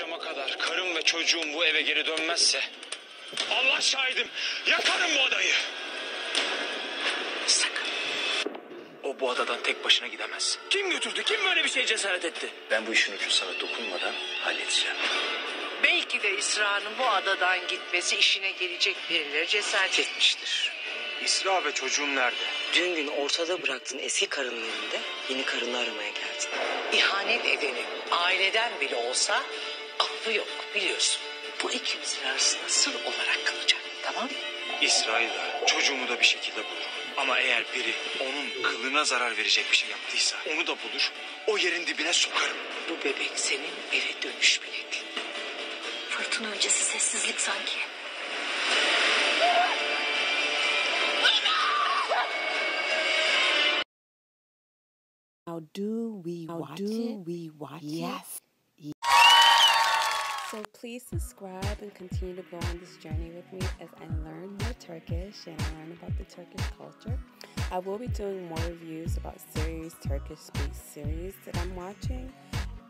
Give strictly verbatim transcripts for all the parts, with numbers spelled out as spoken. akşama kadar karım ve çocuğum bu eve geri dönmezse Allah şahidim yakarım bu adayı. Sakın. O bu adadan tek başına gidemez. Kim götürdü? Kim böyle bir şeye cesaret etti? Ben bu işin ucunu sana dokunmadan halledeceğim. Belki de İsra'nın bu adadan gitmesi işine gelecek birileri cesaret etmiştir. İsra ve çocuğun nerede? Dün gün ortada bıraktığın eski karının elinde yeni karını aramaya geldin. İhanet edeni aileden bile olsa affı yok biliyorsun. Bu ikimizin arasında sır olarak kalacak, tamam mı? İsra'yı da çocuğumu da bir şekilde bulurum. Ama eğer biri onun kılına zarar verecek bir şey yaptıysa onu da bulur, o yerin dibine sokarım. Bu bebek senin eve dönüş biletin. Fırtına öncesi sessizlik sanki. How do we How watch do it? We watch yes. It? So please subscribe and continue to go on this journey with me as I learn more Turkish and I learn about the Turkish culture. I will be doing more reviews about series, Turkish speak series that I'm watching.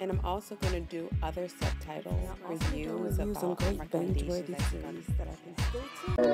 And I'm also going to do other subtitle reviews about recommendations that I can still do.